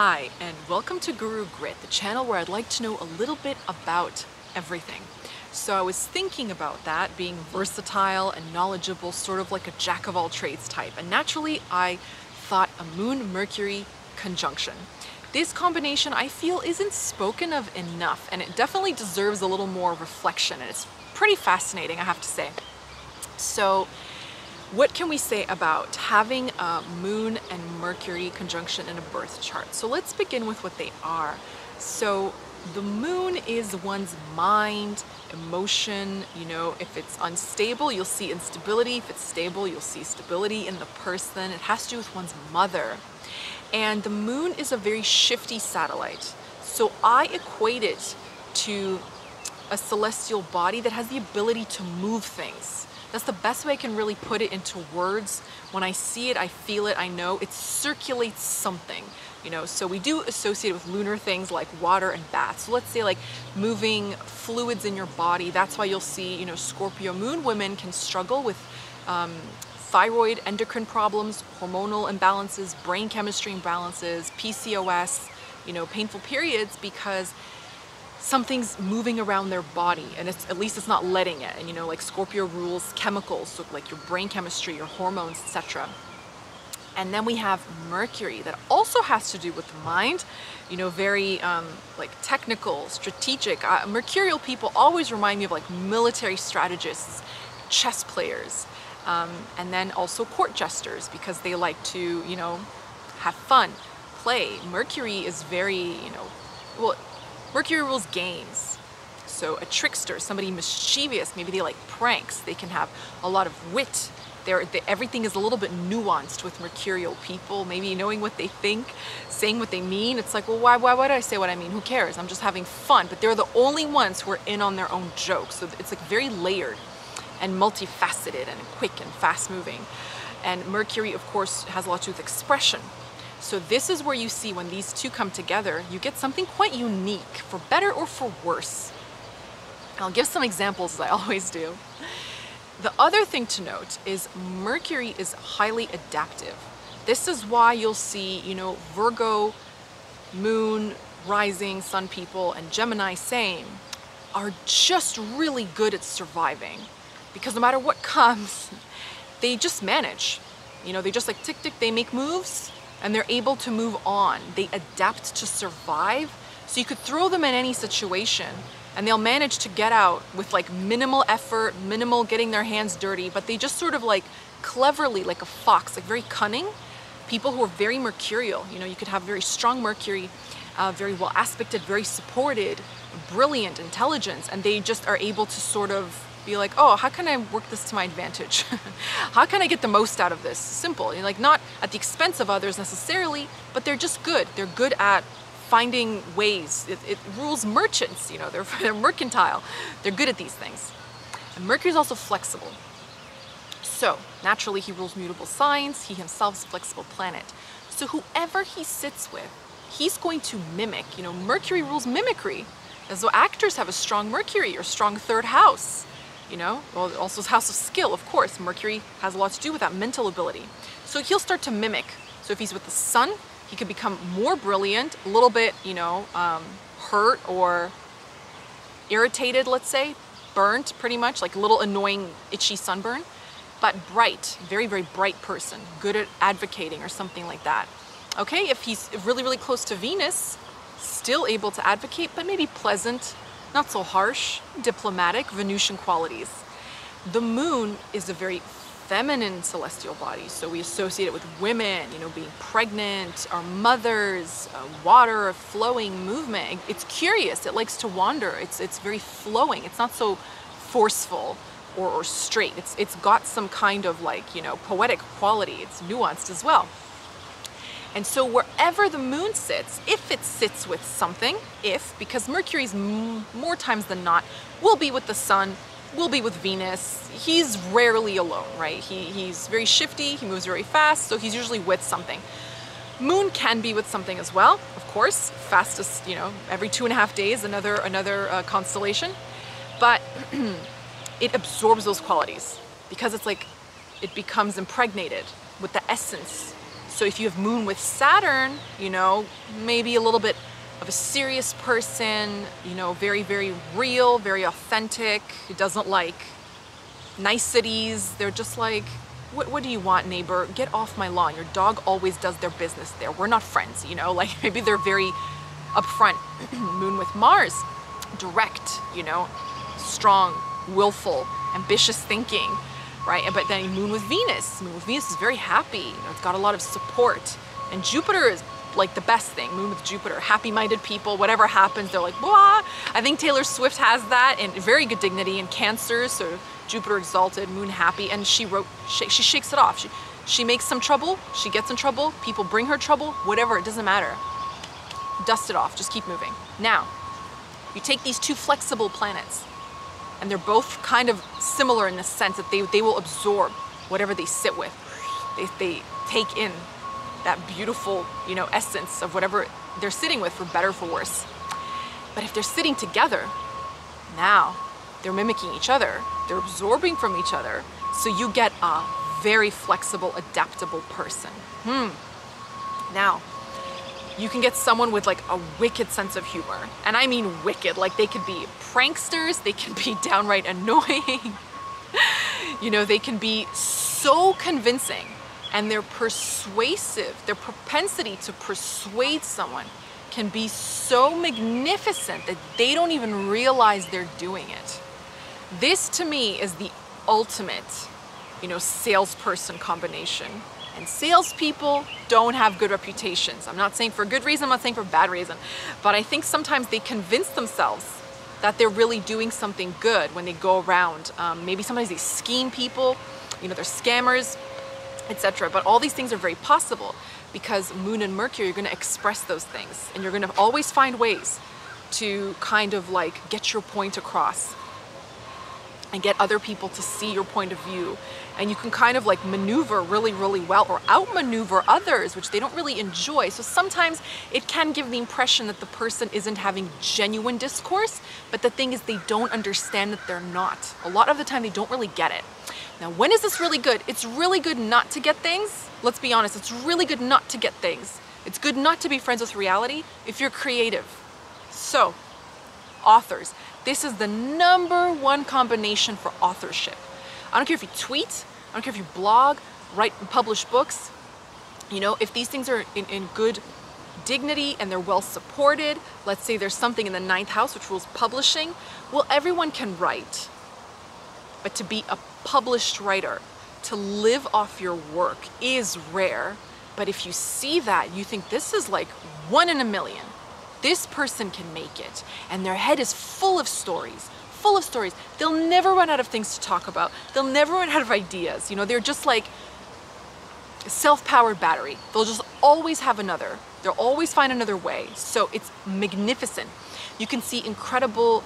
Hi, and welcome to Guru Grit, the channel where I'd like to know a little bit about everything. So I was thinking about that, being versatile and knowledgeable, sort of like a jack-of-all-trades type, and naturally I thought a Moon-Mercury conjunction. This combination, I feel, isn't spoken of enough, and it definitely deserves a little more reflection, and it's pretty fascinating, I have to say. So what can we say about having a Moon and Mercury conjunction in a birth chart? So let's begin with what they are. So the Moon is one's mind, emotion. You know, if it's unstable, you'll see instability. If it's stable, you'll see stability in the person. It has to do with one's mother. And the Moon is a very shifty satellite. So I equate it to a celestial body that has the ability to move things. That's the best way I can really put it into words. When I see it, I feel it, I know. It circulates something, you know. So we do associate it with lunar things like water and baths. So let's say like moving fluids in your body. That's why you'll see, you know, Scorpio moon women can struggle with thyroid, endocrine problems, hormonal imbalances, brain chemistry imbalances, PCOS, you know, painful periods, because something's moving around their body, and it's, at least it's not letting it. And you know, like Scorpio rules chemicals, so like your brain chemistry, your hormones, etc. And then we have Mercury, that also has to do with the mind, you know, very like technical, strategic. Mercurial people always remind me of like military strategists, chess players, and then also court jesters, because they like to, you know, have fun, play. Mercury is very, you know, well, Mercury rules games, so a trickster, somebody mischievous, maybe they like pranks, they can have a lot of wit. Everything is a little bit nuanced with mercurial people, maybe knowing what they think, saying what they mean. It's like, well, why would I say what I mean? Who cares? I'm just having fun. But they're the only ones who are in on their own jokes, so it's like very layered and multifaceted and quick and fast-moving. And Mercury, of course, has a lot to do with expression. So this is where you see when these two come together, you get something quite unique, for better or for worse. I'll give some examples, as I always do. The other thing to note is Mercury is highly adaptive. This is why you'll see, you know, Virgo, Moon, Rising, Sun people, and Gemini, same, are just really good at surviving, because no matter what comes, they just manage. You know, they just like tick, tick, they make moves, and they're able to move on. They adapt to survive. So you could throw them in any situation and they'll manage to get out with like minimal effort, minimal getting their hands dirty, but they just sort of like cleverly, like a fox, like very cunning. People who are very mercurial, you know, you could have very strong Mercury, very well aspected, very supported, brilliant intelligence, and they just are able to sort of be like, oh, how can I work this to my advantage? How can I get the most out of this? Simple. You're like, not at the expense of others necessarily, but they're just good. They're good at finding ways. It rules merchants, you know, they're mercantile. They're good at these things. And Mercury is also flexible. So naturally he rules mutable signs. He himself is a flexible planet. So whoever he sits with, he's going to mimic. You know, Mercury rules mimicry. And so actors have a strong Mercury or strong third house. You know, well, also house of skill, of course. Mercury has a lot to do with that mental ability. So he'll start to mimic. So if he's with the sun, he could become more brilliant, a little bit, you know, hurt or irritated, let's say, burnt pretty much, like a little annoying, itchy sunburn, but bright, very, very bright person, good at advocating or something like that. Okay, if he's really, really close to Venus, still able to advocate, but maybe pleasant, not so harsh, diplomatic, Venusian qualities. The moon is a very feminine celestial body, so we associate it with women, you know, being pregnant, our mothers, water, flowing movement. It's curious, it likes to wander, it's very flowing, it's not so forceful or straight. It's got some kind of like, you know, poetic quality, it's nuanced as well. And so wherever the moon sits, if it sits with something, because Mercury's more times than not, will be with the sun, will be with Venus. He's rarely alone, right? He's very shifty, he moves very fast, so he's usually with something. Moon can be with something as well, of course, fastest, you know, every 2.5 days, another constellation. But it absorbs those qualities because it's like, it becomes impregnated with the essence. So if you have Moon with Saturn, you know, maybe a little bit of a serious person, you know, very, very real, very authentic, who doesn't like niceties. They're just like, what do you want, neighbor? Get off my lawn. Your dog always does their business there. We're not friends, you know? Like, maybe they're very upfront. Moon with Mars, direct, you know, strong, willful, ambitious thinking, right? But then Moon with Venus. Moon with Venus is very happy. You know, it's got a lot of support. And Jupiter is like the best thing. Moon with Jupiter, happy-minded people, whatever happens, they're like, blah. I think Taylor Swift has that, and very good dignity. And Cancer, so Jupiter exalted, Moon happy, and she shakes it off. She makes some trouble, she gets in trouble, people bring her trouble, whatever, it doesn't matter. Dust it off, just keep moving. Now, you take these two flexible planets, and they're both kind of similar in the sense that they will absorb whatever they sit with. They take in that beautiful, you know, essence of whatever they're sitting with, for better or for worse. But if they're sitting together, now they're mimicking each other, they're absorbing from each other, so you get a very flexible, adaptable person. Now, you can get someone with like a wicked sense of humor, and I mean wicked, like they could be pranksters, they can be downright annoying, you know, they can be so convincing, and they're persuasive. Their propensity to persuade someone can be so magnificent that they don't even realize they're doing it. This to me is the ultimate, you know, salesperson combination. And salespeople don't have good reputations. I'm not saying for a good reason, I'm not saying for a bad reason, but I think sometimes they convince themselves that they're really doing something good when they go around. Maybe sometimes they scheme people, you know, they're scammers, etc. But all these things are very possible because Moon and Mercury are going to express those things, and you're going to always find ways to kind of like get your point across and get other people to see your point of view. And you can kind of like maneuver really, really well, or outmaneuver others, which they don't really enjoy. So sometimes it can give the impression that the person isn't having genuine discourse, but the thing is they don't understand that they're not. A lot of the time they don't really get it. Now, when is this really good? It's really good not to get things. Let's be honest, it's really good not to get things. It's good not to be friends with reality if you're creative. So, authors. This is the #1 combination for authorship. I don't care if you tweet, I don't care if you blog, write and publish books. You know, if these things are in good dignity and they're well supported, let's say there's something in the 9th house which rules publishing, well, everyone can write. But to be a published writer, to live off your work is rare. But if you see that, you think this is like 1 in a million. This person can make it, and their head is full of stories, full of stories. They'll never run out of things to talk about. They'll never run out of ideas. You know, they're just like a self-powered battery. They'll just always have another. They'll always find another way. So it's magnificent. You can see incredible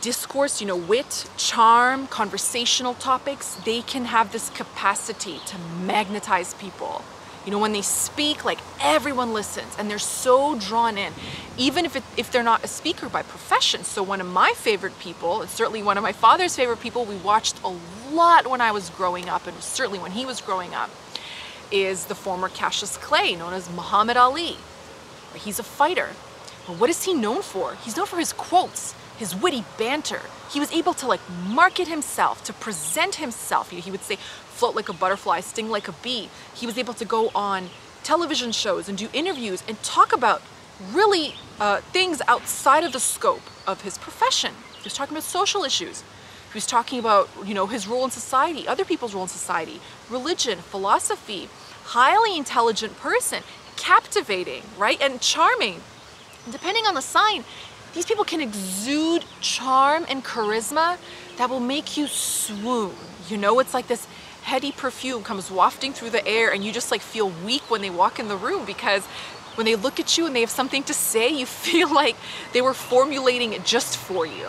discourse, you know, wit, charm, conversational topics. They can have this capacity to magnetize people. You know, when they speak, like everyone listens and they're so drawn in, even if they're not a speaker by profession. So one of my favorite people, and certainly one of my father's favorite people, we watched a lot when I was growing up, and certainly when he was growing up, is the former Cassius Clay, known as Muhammad Ali. He's a fighter. But what is he known for? He's known for his quotes, his witty banter. He was able to like market himself, to present himself. You know, he would say, float like a butterfly, sting like a bee. He was able to go on television shows and do interviews and talk about really things outside of the scope of his profession. He was talking about social issues. He was talking about, you know, his role in society, other people's role in society, religion, philosophy. Highly intelligent person, captivating, right? And charming. And depending on the sign, these people can exude charm and charisma that will make you swoon. You know, it's like this heady perfume comes wafting through the air, and you just like feel weak when they walk in the room, because when they look at you and they have something to say, you feel like they were formulating it just for you.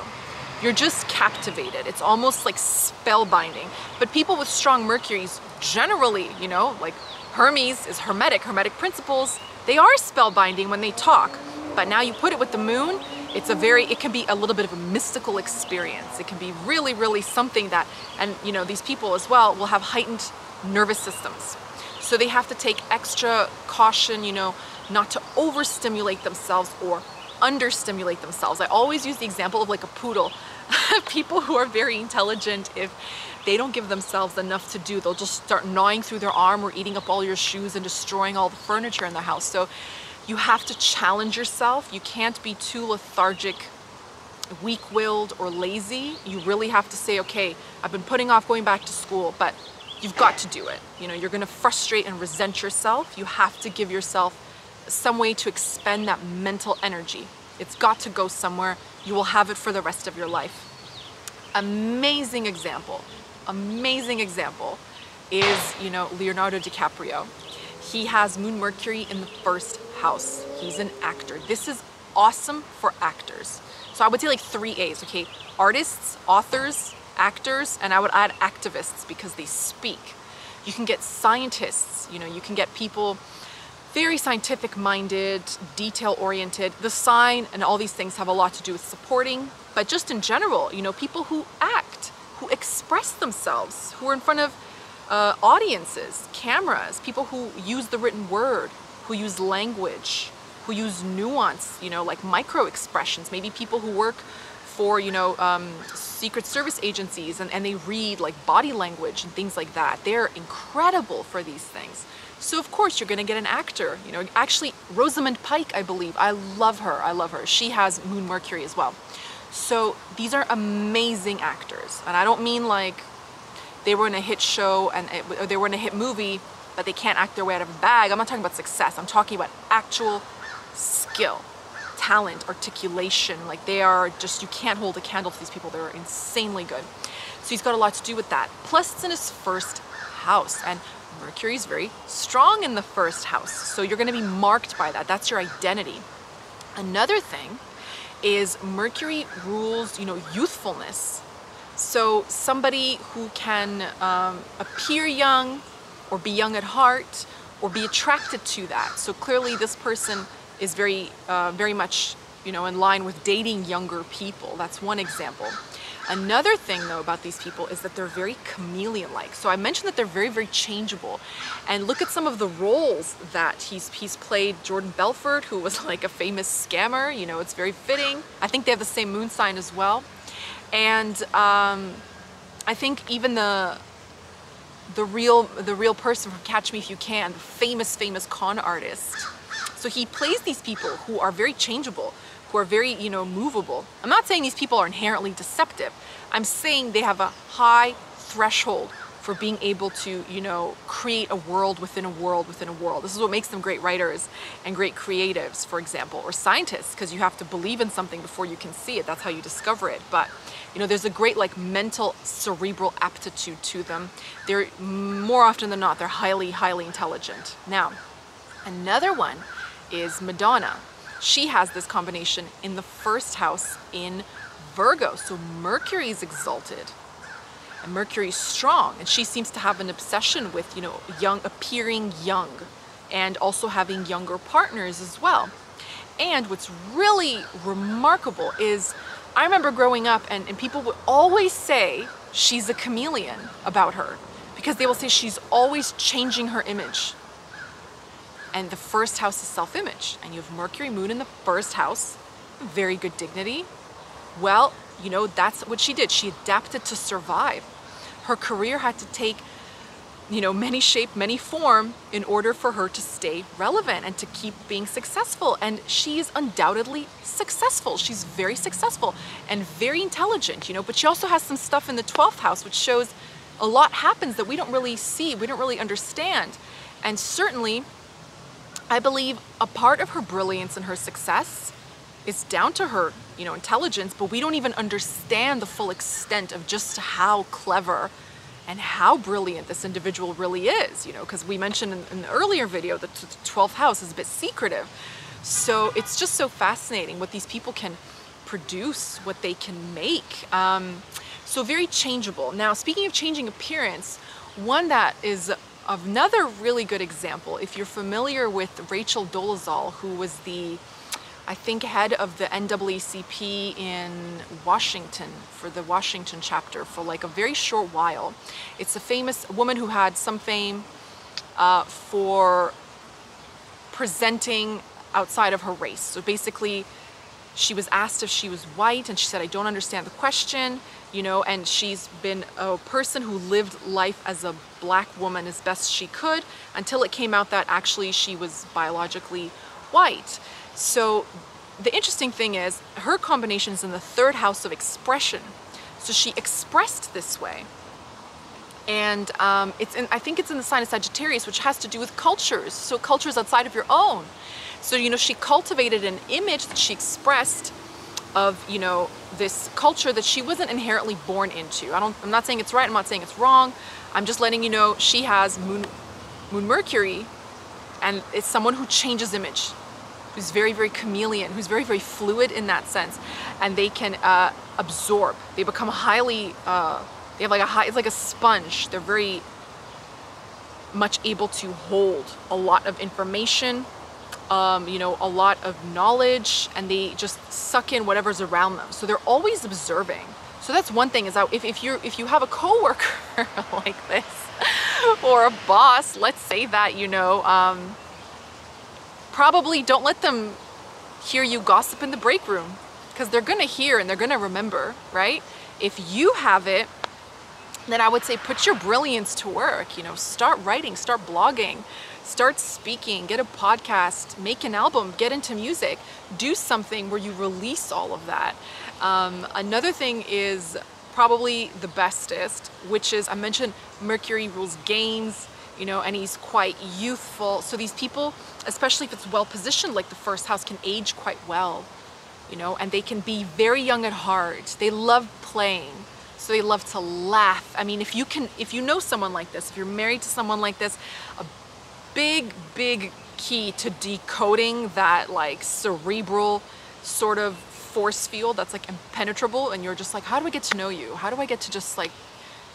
You're just captivated. It's almost like spellbinding. But people with strong Mercuries generally, you know, like Hermes is Hermetic, Hermetic principles, they are spellbinding when they talk. But now you put it with the Moon, it can be a little bit of a mystical experience. It can be really, really something that, and you know, these people as well will have heightened nervous systems. So they have to take extra caution, you know, not to overstimulate themselves or understimulate themselves. I always use the example of like a poodle. People who are very intelligent, if they don't give themselves enough to do, they'll just start gnawing through their arm or eating up all your shoes and destroying all the furniture in the house. So you have to challenge yourself. You can't be too lethargic, weak-willed, or lazy. You really have to say, okay, I've been putting off going back to school, but you've got to do it. You know, you're going to frustrate and resent yourself. You have to give yourself some way to expend that mental energy. It's got to go somewhere. You will have it for the rest of your life. Amazing example. Amazing example is, you know, Leonardo DiCaprio. He has Moon-Mercury in the first house. He's an actor. This is awesome for actors. So I would say like 3 A's, okay? Artists, authors, actors, and I would add activists because they speak. You can get scientists, you know, you can get people very scientific-minded, detail-oriented. The sign and all these things have a lot to do with supporting, but just in general, you know, people who act, who express themselves, who are in front of audiences, cameras, people who use the written word, who use language, who use nuance, you know, like micro expressions, maybe people who work for, you know, secret service agencies and they read like body language and things like that. They're incredible for these things. So of course you're gonna get an actor, you know, actually Rosamund Pike, I believe. I love her. She has Moon Mercury as well. So these are amazing actors. And I don't mean like they were in a hit show or they were in a hit movie, but they can't act their way out of a bag. I'm not talking about success. I'm talking about actual skill, talent, articulation. Like they are just, you can't hold a candle to these people. They're insanely good. So he's got a lot to do with that. Plus it's in his first house and Mercury's very strong in the first house. So you're going to be marked by that. That's your identity. Another thing is Mercury rules, you know, youthfulness. So somebody who can appear young or be young at heart or be attracted to that. So clearly this person is very much, you know, in line with dating younger people. That's one example. Another thing though about these people is that they're very chameleon-like. So I mentioned that they're very changeable. And look at some of the roles that he's played. Jordan Belfort, who was like a famous scammer, you know, it's very fitting. I think they have the same moon sign as well. And I think even the real person from Catch Me If You Can, the famous con artist. So he plays these people who are very changeable, who are very, you know, movable. I'm not saying these people are inherently deceptive. I'm saying they have a high threshold for being able to, you know, create a world within a world within a world. This is what makes them great writers and great creatives, for example, or scientists, because you have to believe in something before you can see it. That's how you discover it. But, you know, there's a great like mental cerebral aptitude to them. They're more often than not, they're highly intelligent. Now, another one is Madonna. She has this combination in the first house in Virgo. So Mercury is exalted and Mercury is strong. And she seems to have an obsession with, you know, young, appearing young and also having younger partners as well. And what's really remarkable is I remember growing up and people would always say she's a chameleon about her because they will say she's always changing her image. And the first house is self-image. And you have Mercury Moon in the first house, very good dignity. Well, you know, that's what she did. She adapted to survive. Her career had to take, you know, many shape, many form in order for her to stay relevant and to keep being successful. And she is undoubtedly successful. She's very successful and very intelligent, you know, but she also has some stuff in the 12th house, which shows a lot happens that we don't really see, we don't really understand. And certainly, I believe a part of her brilliance and her success is down to her, you know, intelligence, but we don't even understand the full extent of just how clever and how brilliant this individual really is, you know, because we mentioned in the earlier video that the 12th house is a bit secretive. So it's just so fascinating what these people can produce, what they can make. So very changeable. Now, speaking of changing appearance, one that is another really good example, if you're familiar with Rachel Dolezal, who was the, I think, head of the NAACP in Washington, for the Washington chapter for like a very short while. It's a famous woman who had some fame, for presenting outside of her race. So basically, she was asked if she was white and she said, I don't understand the question, you know, and she's been a person who lived life as a black woman as best she could until it came out that actually she was biologically white. So the interesting thing is her combination is in the third house of expression. So she expressed this way. And I think it's in the sign of Sagittarius, which has to do with cultures. So cultures outside of your own. So, you know, she cultivated an image that she expressed of, you know, this culture that she wasn't inherently born into. I'm not saying it's right, I'm not saying it's wrong. I'm just letting you know she has Moon Mercury, and it's someone who changes image, who's very, very chameleon, who's very, very fluid in that sense. And they can absorb, they become highly, they have like a high, it's like a sponge. They're very much able to hold a lot of information, you know, a lot of knowledge, and they just suck in whatever's around them. So they're always observing. So that's one thing, is that if you have a coworker like this, or a boss, let's say that, you know, probably don't let them hear you gossip in the break room, because they're gonna hear and they're gonna remember, right? If you have it, then I would say put your brilliance to work, you know, start writing, start blogging, start speaking, get a podcast, make an album, get into music, do something where you release all of that. Another thing is probably the bestest, which is, I mentioned Mercury rules games, you know, and he's quite youthful. So these people, especially if it's well positioned, like the first house, can age quite well, you know, and they can be very young at heart. They love playing. So they love to laugh. I mean, if you know someone like this, if you're married to someone like this, a big, big key to decoding that like cerebral sort of force field that's like impenetrable, and you're just like, how do I get to know you? How do I get to just like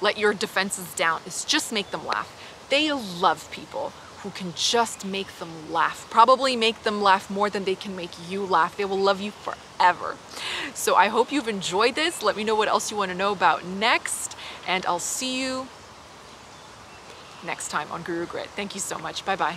let your defenses down? It's just make them laugh. They love people who can just make them laugh, probably make them laugh more than they can make you laugh. They will love you forever. So I hope you've enjoyed this. Let me know what else you want to know about next, and I'll see you next time on Guru Grit. Thank you so much. Bye-bye.